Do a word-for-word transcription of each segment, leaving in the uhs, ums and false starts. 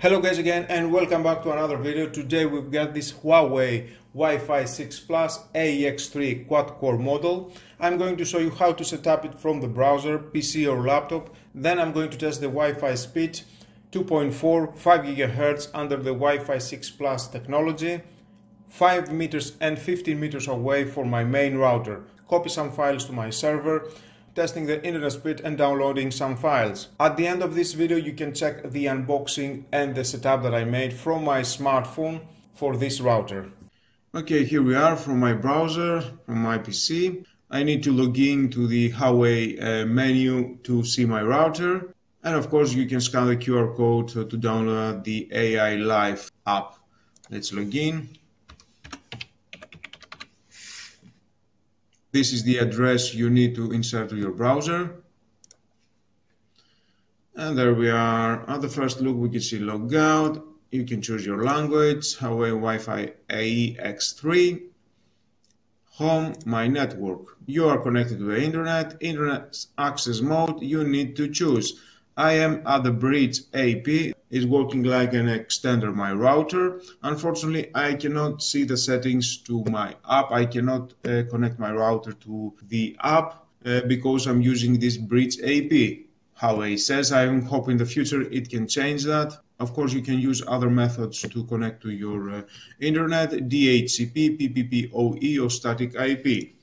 Hello guys again and welcome back to another video. Today we've got this Huawei Wi-Fi six Plus A X three quad-core model. I'm going to show you how to set up it from the browser, P C or laptop. Then I'm going to test the Wi-Fi speed two point four, five gigahertz under the Wi-Fi six Plus technology, five meters and fifteen meters away for my main router. Copy some files to my server, testing the internet speed and downloading some files. At the end of this video you can check the unboxing and the setup that I made from my smartphone for this router. Okay, here we are from my browser, from my P C. I need to log in to the Huawei uh, menu to see my router. And of course you can scan the Q R code to download the A I Life app. Let's log in. This is the address you need to insert to your browser. And there we are. At the first look, we can see logout. You can choose your language, Huawei Wi-Fi A X three. Home, my network. You are connected to the internet. Internet access mode, you need to choose. I am at the Bridge A P. It's working like an extender, my router. Unfortunately, I cannot see the settings to my app. I cannot uh, connect my router to the app uh, because I'm using this Bridge A P. Huawei says, I hope in the future it can change that. Of course, you can use other methods to connect to your uh, internet, D H C P, P P P O E or static I P.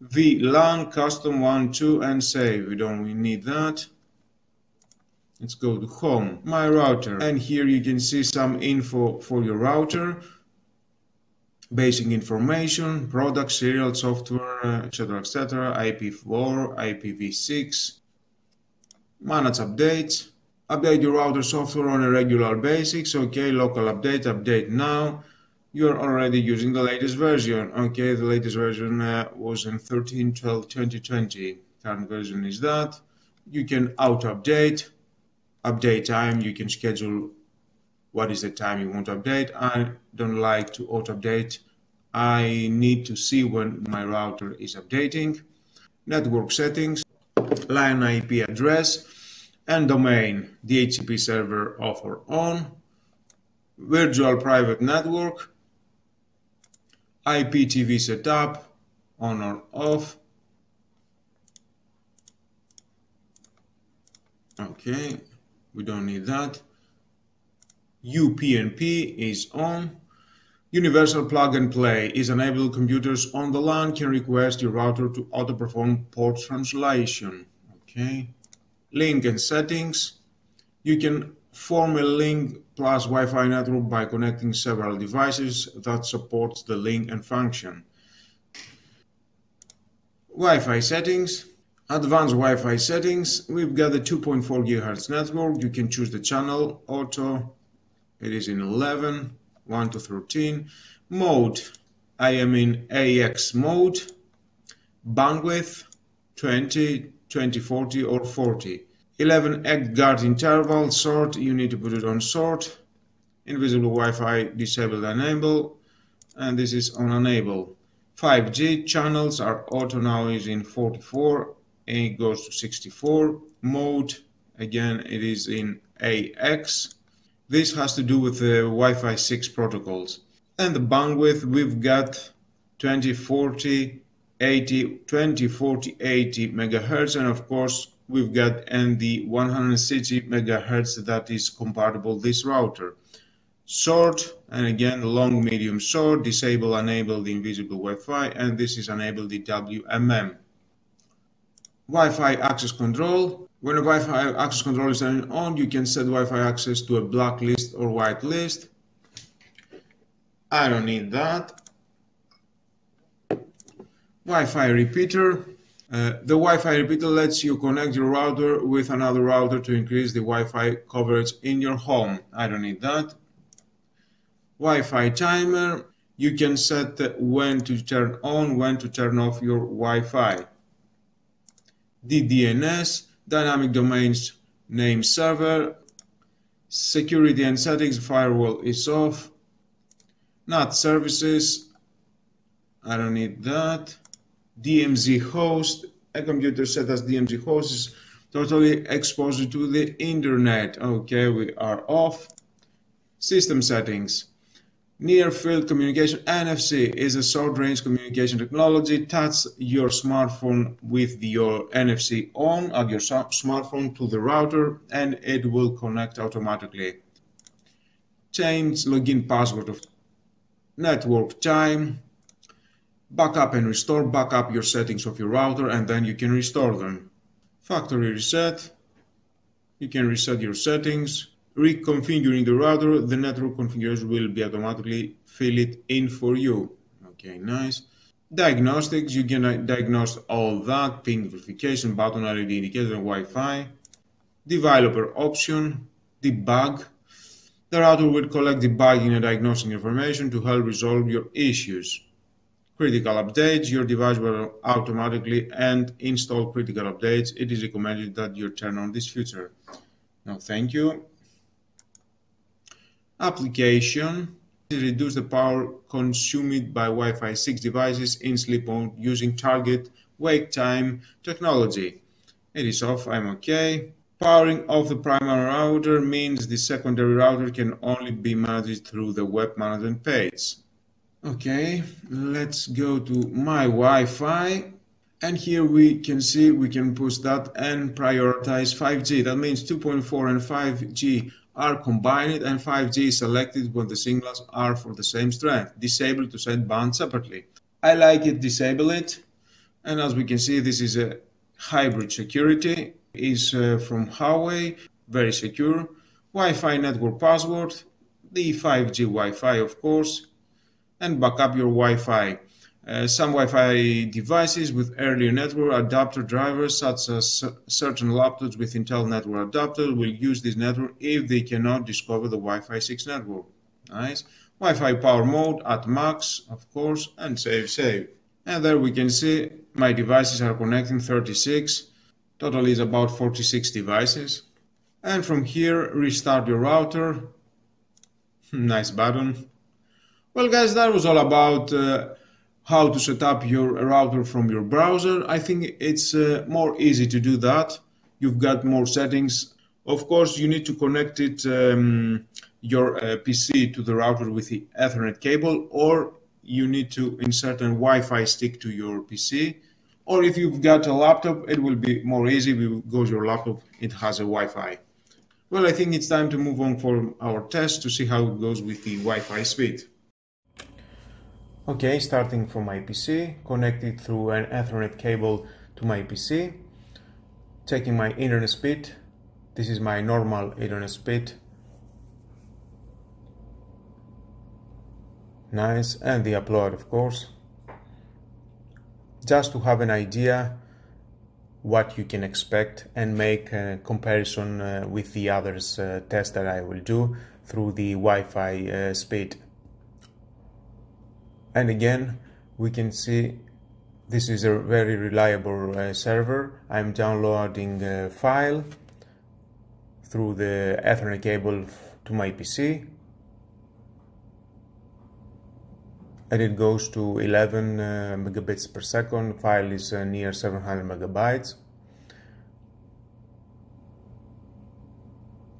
V LAN, custom one, two and save. We don't we need that. Let's go to home, my router, and here you can see some info for your router, basic information, product, serial, software, et cetera, et cetera, I P v four, I P v six, manage updates, update your router software on a regular basis. Okay, local update, update now. You're already using the latest version. Okay, the latest version uh, was in thirteen twelve twenty twenty. Current version is that. You can auto-update. Update time, you can schedule what is the time you want to update. I don't like to auto update. I need to see when my router is updating. Network settings, LAN I P address and domain, D H C P server off or on, virtual private network, I P T V setup on or off. Okay. We don't need that. U P n P is on. Universal plug and play is enabled. Computers on the LAN can request your router to auto-perform port translation. Okay. Link and settings. You can form a link plus Wi-Fi network by connecting several devices that supports the link and function. Wi-Fi settings. Advanced Wi-Fi settings, we've got the two point four gigahertz network. You can choose the channel, auto, it is in eleven, one to thirteen. Mode, I am in A X mode. Bandwidth, twenty, twenty forty or forty. eleven gigahertz interval, sort, you need to put it on sort. Invisible Wi-Fi, disable, enable. And this is on enable. five G channels are auto, now is in forty-four. It goes to sixty-four. Mode, again, it is in A X. This has to do with the Wi-Fi six protocols. And the bandwidth, we've got twenty forty eighty megahertz, and of course we've got and the one hundred sixty megahertz that is compatible this router. Short, and again long, medium, short, disable, enable the invisible Wi-Fi, and this is enable the W M M. Wi-Fi access control. When a Wi-Fi access control is turned on, you can set Wi-Fi access to a blacklist or whitelist. I don't need that. Wi-Fi repeater. Uh, the Wi-Fi repeater lets you connect your router with another router to increase the Wi-Fi coverage in your home. I don't need that. Wi-Fi timer. You can set when to turn on, when to turn off your Wi-Fi. D D N S, dynamic domains name server, security and settings, firewall is off, N A T services, I don't need that, D M Z host, a computer set as D M Z host is totally exposed to the internet. Okay, we are off. System settings. Near field communication, N F C, is a short-range communication technology. Touch your smartphone with your N F C on at your smartphone to the router and it will connect automatically. Change login password of network time. Backup and restore. Backup your settings of your router and then you can restore them. Factory reset. You can reset your settings. Reconfiguring the router, the network configuration will be automatically fill it in for you. Okay, nice. Diagnostics, you can diagnose all that, ping verification, button L E D indicator, Wi-Fi. Developer option, debug. The router will collect debugging and diagnosing information to help resolve your issues. Critical updates, your device will automatically and install critical updates. It is recommended that you turn on this feature. No, thank you. Application, reduce the power consumed by Wi-Fi six devices in sleep mode using target wake time technology. It is off, I'm okay. Powering off the primary router means the secondary router can only be managed through the web management page. Okay, let's go to my Wi-Fi. And here we can see we can push that and prioritize five G. That means two point four and five G are combined and five G is selected when the signals are for the same strength. Disable to send bands separately. I like it, disable it. And as we can see, this is a hybrid security. It's uh, from Huawei, very secure. Wi-Fi network password, the five G Wi-Fi, of course, and backup your Wi-Fi. Uh, some Wi-Fi devices with earlier network adapter drivers, such as certain laptops with Intel network adapter, will use this network if they cannot discover the Wi-Fi six network. Nice. Wi-Fi power mode at max, of course, and save, save. And there we can see my devices are connecting thirty-six. Total is about forty-six devices. And from here, restart your router. Nice button. Well, guys, that was all about Uh, how to set up your router from your browser. I think it's uh, more easy to do that. You've got more settings. Of course, you need to connect it, um, your uh, P C to the router with the Ethernet cable, or you need to insert a Wi-Fi stick to your P C. Or if you've got a laptop, it will be more easy because your laptop, it has a Wi-Fi. Well, I think it's time to move on for our test to see how it goes with the Wi-Fi speed. Okay, starting from my P C, connected through an Ethernet cable to my P C, checking my internet speed. This is my normal internet speed. Nice, and the upload, of course. Just to have an idea what you can expect and make a comparison uh, with the others uh, test that I will do through the Wi-Fi uh, speed. And again, we can see this is a very reliable uh, server. I'm downloading a file through the Ethernet cable to my P C. And it goes to eleven uh, megabits per second. File is uh, near seven hundred megabytes.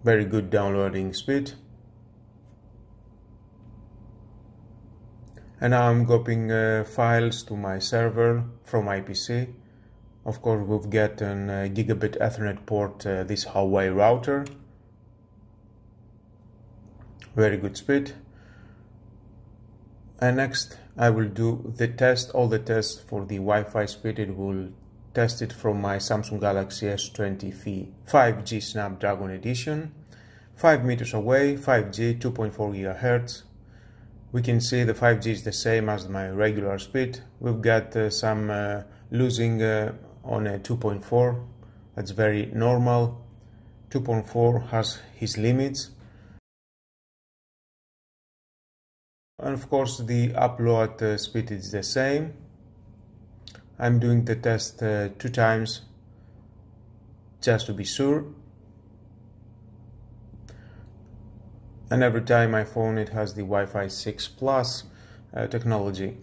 Very good downloading speed. And now I'm copying uh, files to my server from my P C. Of course, we've got an uh, gigabit Ethernet port, uh, this Huawei router. Very good speed. And next, I will do the test, all the tests for the Wi-Fi speed. It will test it from my Samsung Galaxy S twenty five G Snapdragon Edition. five meters away, five G, two point four gigahertz. We can see the five G is the same as my regular speed. We've got uh, some uh, losing uh, on a two point four. That's very normal. two point four has his limits. And of course the upload uh, speed is the same. I'm doing the test uh, two times just to be sure. And every time my phone, it has the Wi-Fi six Plus uh, technology.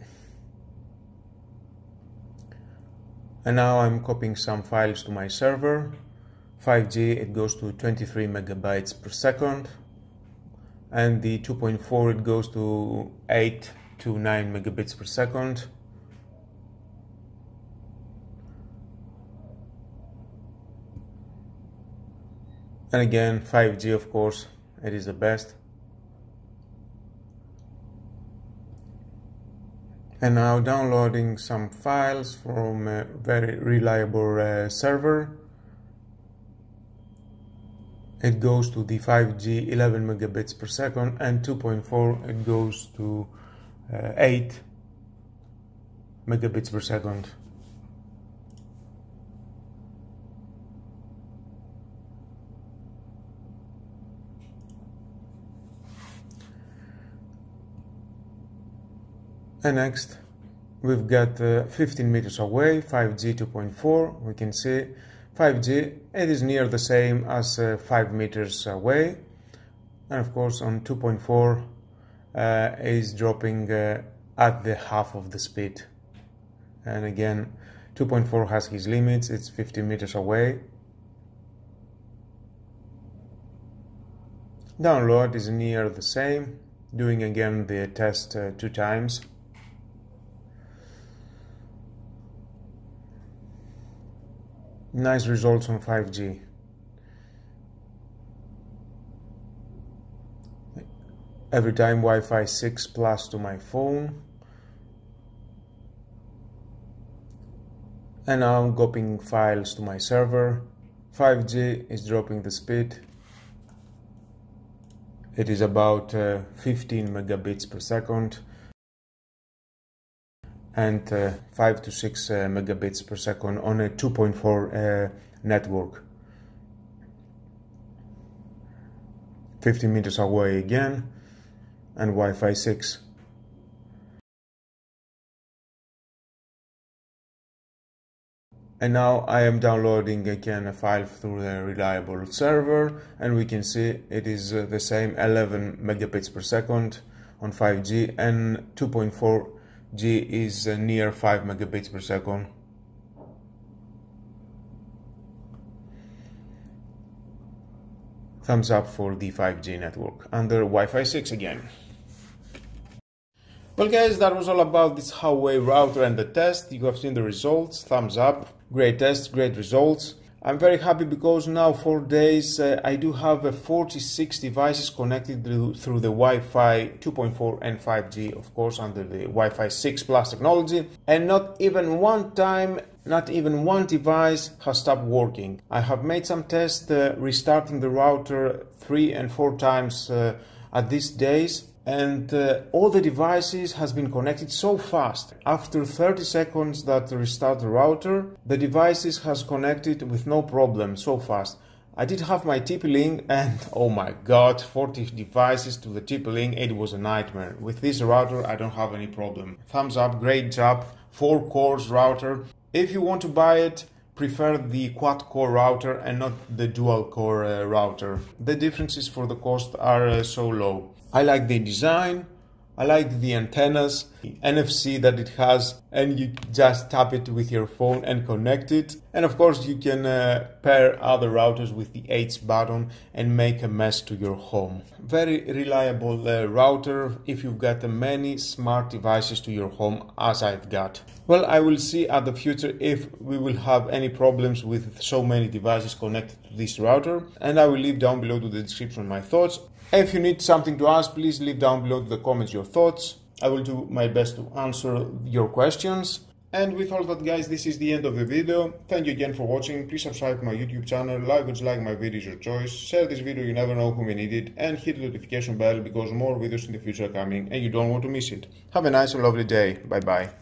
And now I'm copying some files to my server. five G, it goes to twenty-three megabytes per second, and the two point four, it goes to eight to nine megabits per second. And again, five G, of course, it is the best. And now downloading some files from a very reliable uh, server. It goes to the five G eleven megabits per second, and two point four, it goes to uh, eight megabits per second. And next, we've got uh, fifteen meters away, five G two point four. We can see five G, it is near the same as uh, five meters away. And of course, on two point four, uh, is dropping uh, at the half of the speed. And again, two point four has his limits, it's fifteen meters away. Download is near the same, doing again the test uh, two times. Nice results on five G. Every time Wi-Fi six plus to my phone. And now I'm copying files to my server. five G is dropping the speed. It is about uh, fifteen megabits per second and uh, five to six uh, megabits per second on a two point four uh, network. fifteen meters away again, and Wi-Fi six. And now I am downloading again a file through the reliable server, and we can see it is uh, the same eleven megabits per second on five G, and two point four G is uh, near five megabits per second. Thumbs up for the five G network under Wi-Fi six again. Well guys, that was all about this Huawei router and the test. You have seen the results, thumbs up, great tests, great results. I'm very happy because now four days uh, I do have uh, forty-six devices connected through, through the Wi-Fi two point four and five G, of course under the Wi-Fi six plus technology, and not even one time, not even one device has stopped working. I have made some tests uh, restarting the router three and four times uh, at these days. And uh, all the devices has been connected so fast. After thirty seconds that restart the router, the devices has connected with no problem so fast. I did have my T P-Link, and oh my god, forty devices to the T P-Link, it was a nightmare. With this router I don't have any problem. Thumbs up, great job, four cores router. If you want to buy it, prefer the quad-core router and not the dual-core uh, router. The differences for the cost are uh, so low. I like the design, I like the antennas, the N F C that it has, and you just tap it with your phone and connect it. And of course you can uh, pair other routers with the H button and make a mess to your home. Very reliable uh, router if you've got uh, many smart devices to your home as I've got. Well, I will see at the future if we will have any problems with so many devices connected to this router, and I will leave down below to the description my thoughts. If you need something to ask, please leave down below in the comments your thoughts. I will do my best to answer your questions. And with all that guys, this is the end of the video. Thank you again for watching. Please subscribe to my YouTube channel, like or dislike my videos your choice, share this video, you never know who may need it, and hit the notification bell because more videos in the future are coming and you don't want to miss it. Have a nice and lovely day. Bye bye.